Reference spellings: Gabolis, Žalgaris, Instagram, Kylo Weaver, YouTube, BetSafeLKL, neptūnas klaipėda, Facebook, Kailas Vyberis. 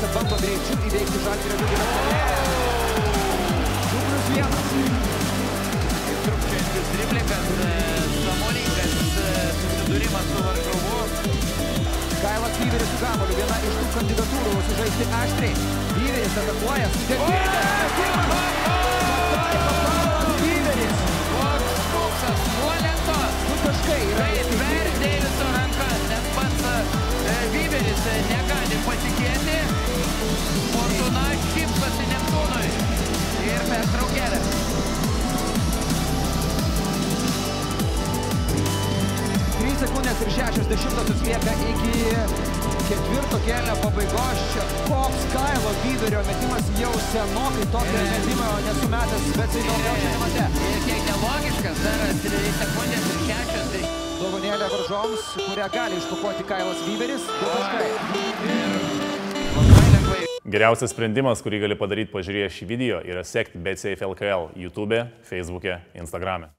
Klaipėda bando greičiu įveikti Žalgirio vidurį. 2-1. Ir trupčiantis driblikas, samoningas susidūrimas su varžovu. Kailas Vyberis su Gaboliu, viena iš tų kandidatūrų sužaisti aštriai. Vyberis atakuoja su dešinė. Kailas Vyberis. Koks šūksas, nuo lentos. Nu kažkai yra. Tai per Deiviso rankas, nes pats Vyberis negali patikėti. Fortūna šipsasi Neptūnui. Ir pertraukėlė. Sekundės ir 60 lieka iki ketvirto kelio pabaigos. Čia koks Kylo Weaverio metimas, jau senokai tokio metimo nesumetęs, bet jau čia nemate. Ir kiek nelogiškas, dar 3 sekundės ir 6. Dovanėlė varžoms, kurią gali iškopoti Kailas Vyberis. Geriausias sprendimas, kurį gali padaryti pažiūrėję šį video, yra sekti BetSafeLKL YouTube'e, Facebook'e, Instagram'e.